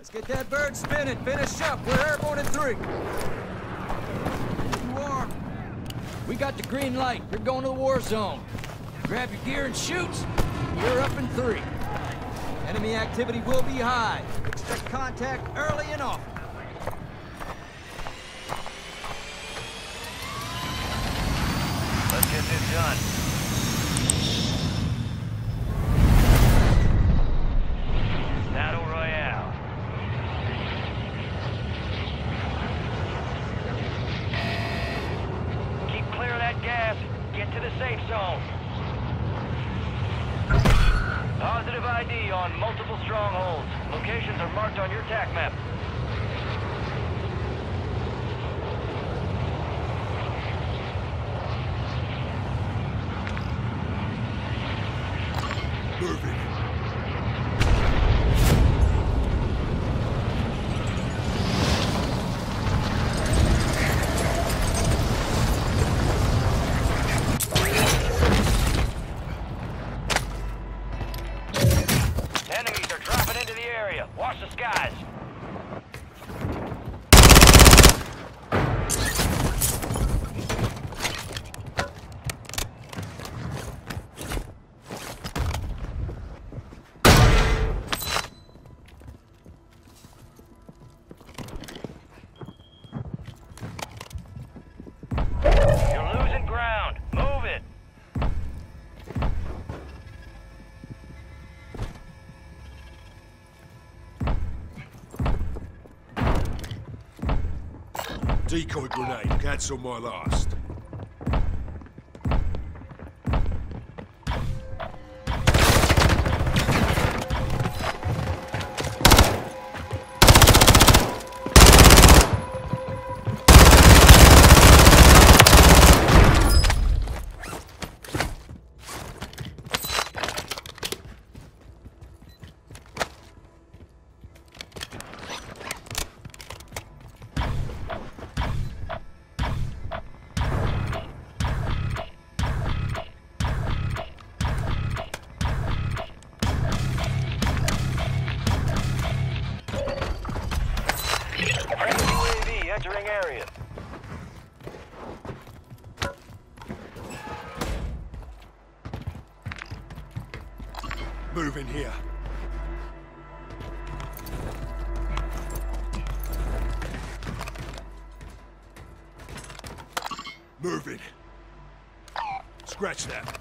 Let's get that bird spinning. Finish up. We're airborne in 3. You are. We got the green light. You're going to the war zone. Grab your gear and shoot. You're up in 3. Enemy activity will be high. Expect contact early and often. Let's get this done. Battle Royale. Keep clear of that gas. Get to the safe zone. Positive ID on multiple strongholds. Locations are marked on your TAC map. Decoy grenade, cancel my last. Move in here. Move it. Scratch that.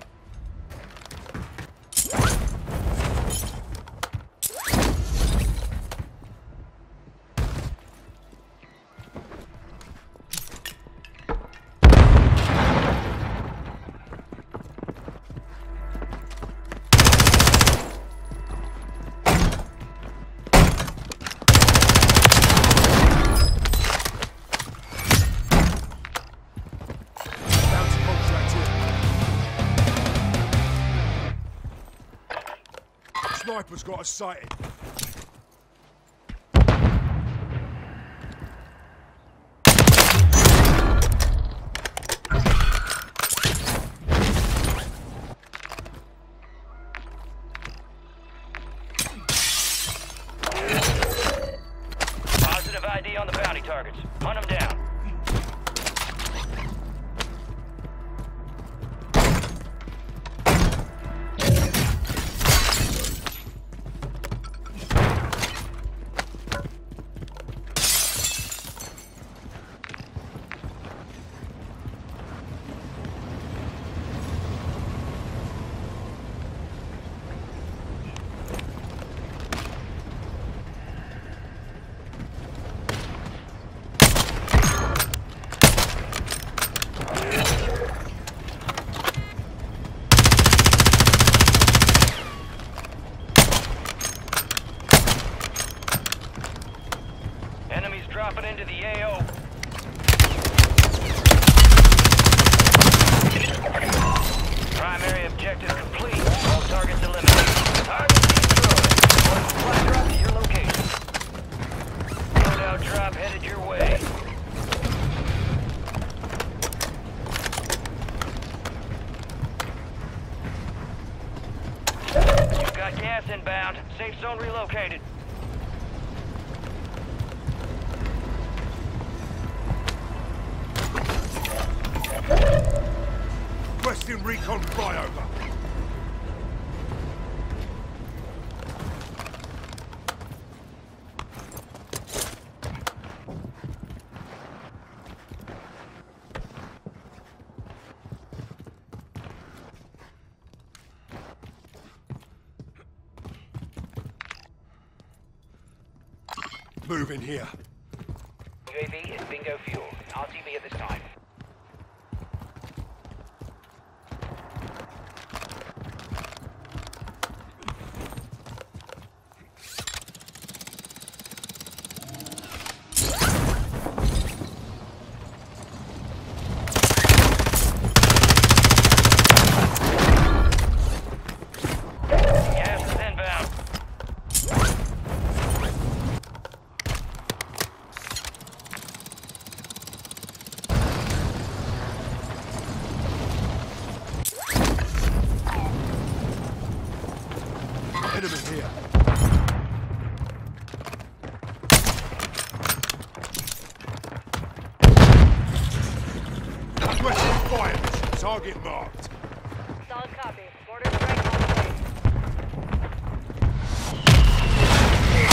Sniper's got us sighted. Positive ID on the bounty targets. Hunt them down. Dropping into the AO. Primary objective complete. All targets eliminated. Target destroyed. One supply drop to your location. Loadout drop headed your way. You've got gas inbound. Safe zone relocated. on flyover. Move in here. UAV is bingo fuel. RTV at this time. Target marked. Solid copy. Mortar strike on the way. Target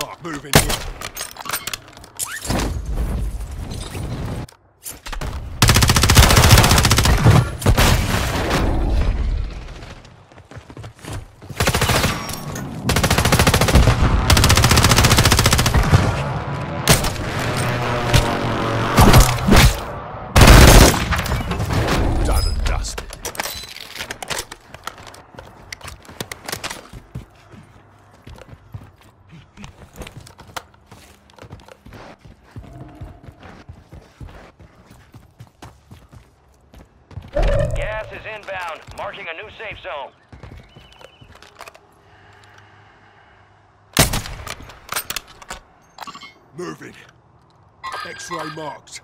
mark, move in here. Gas is inbound, marking a new safe zone. Moving. X-ray marked.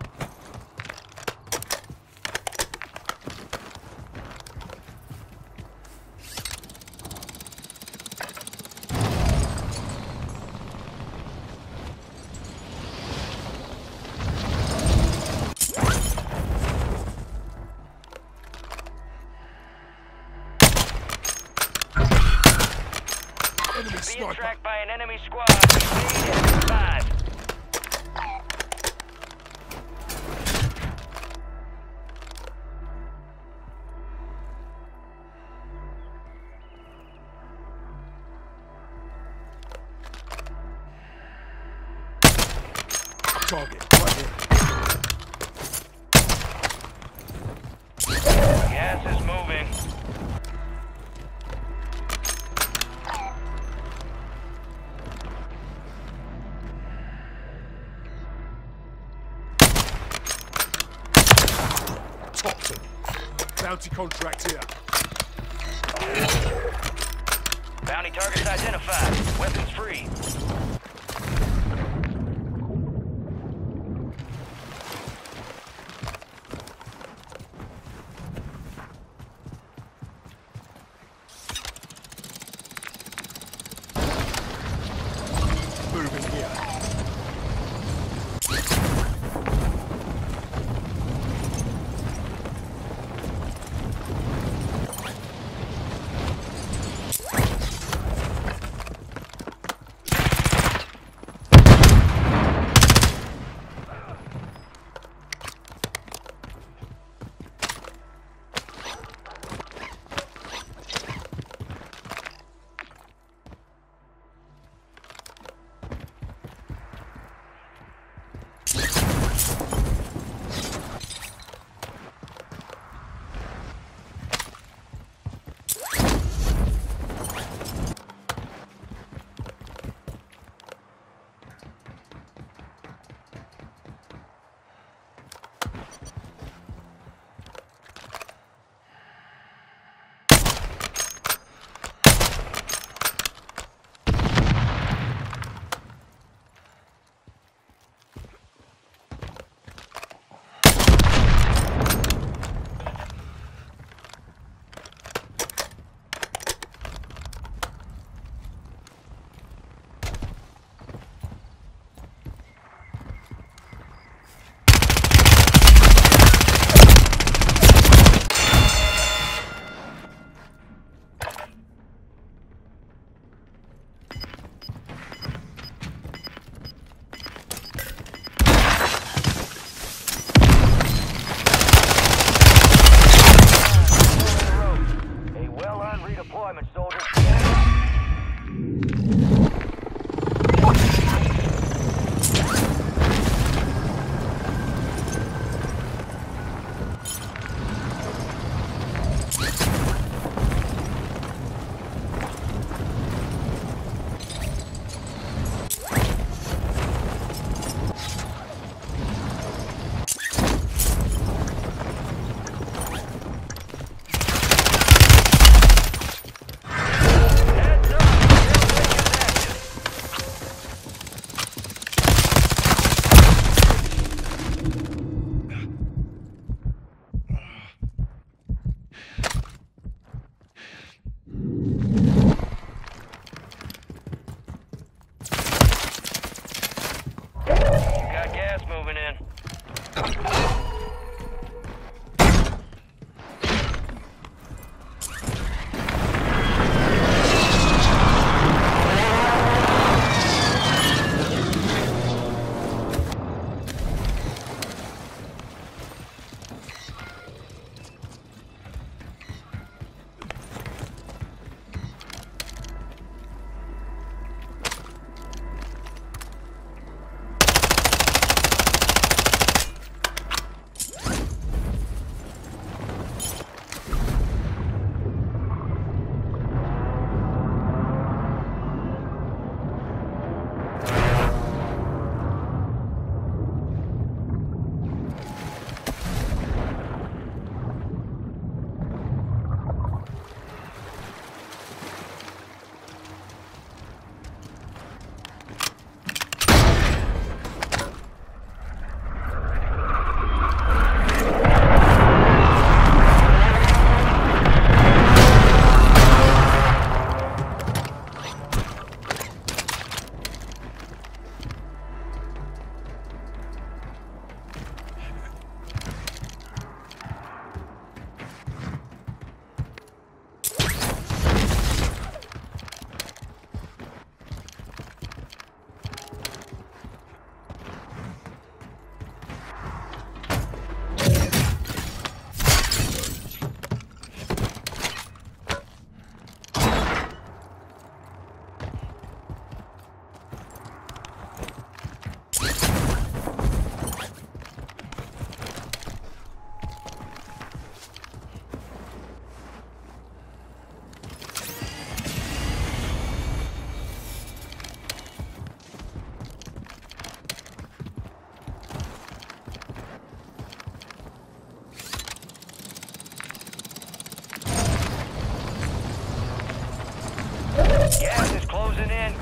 Being tracked by an enemy squad. Five. Target right here. Gas is moving. Bounty contract here. Bounty targets identified. Weapons free. gas moving in.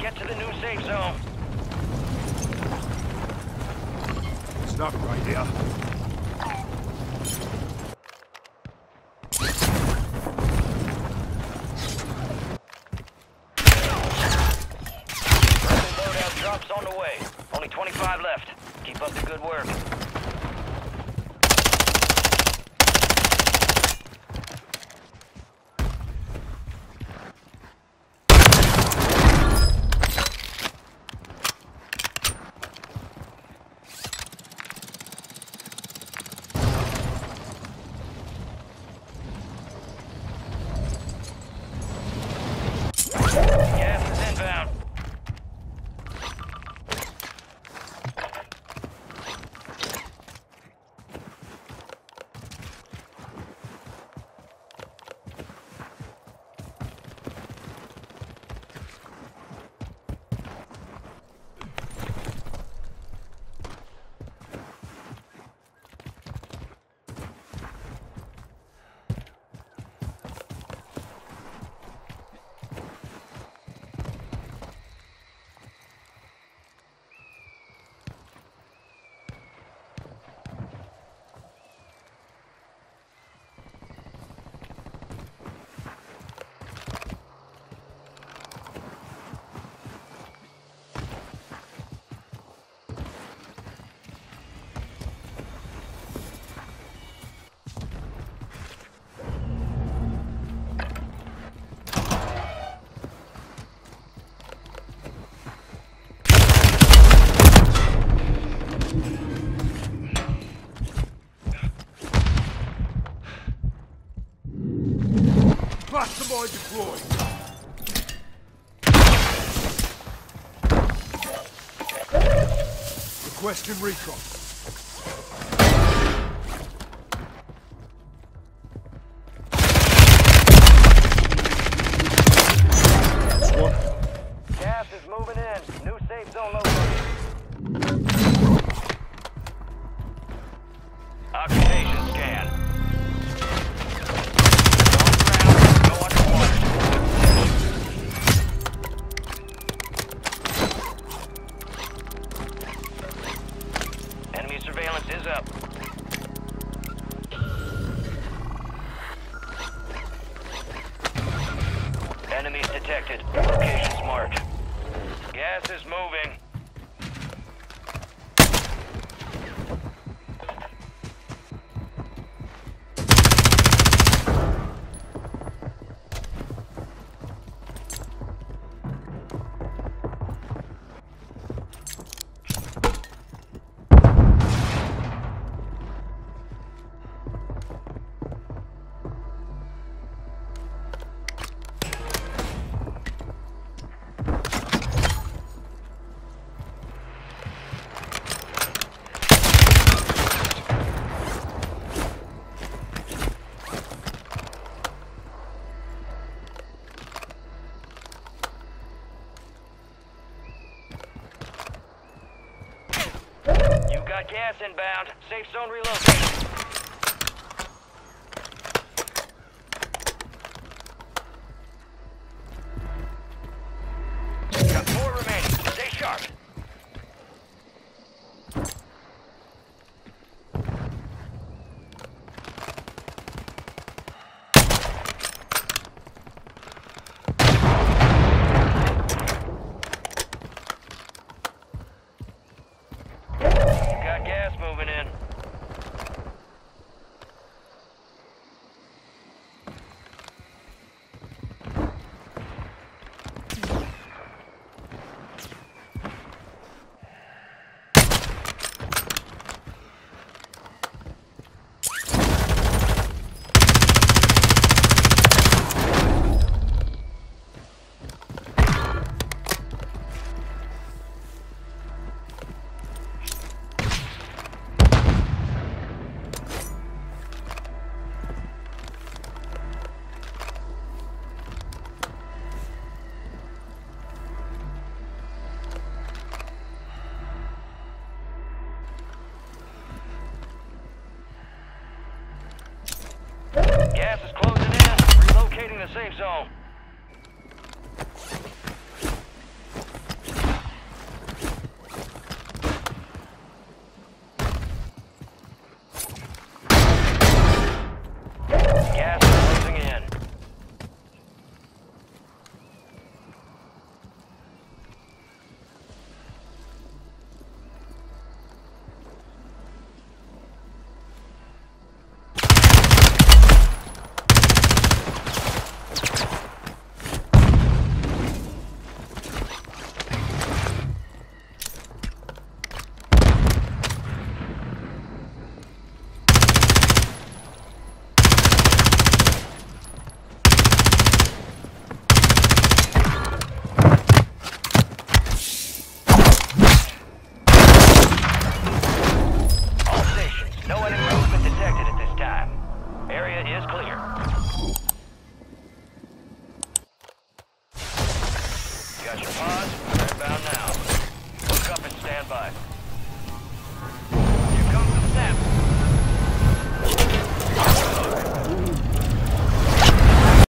Get to the new safe zone. It's not right here. Boy deployed. Requesting recon. Gas is moving. Got gas inbound. Safe zone relocated. Gas is closing in, relocating the safe zone.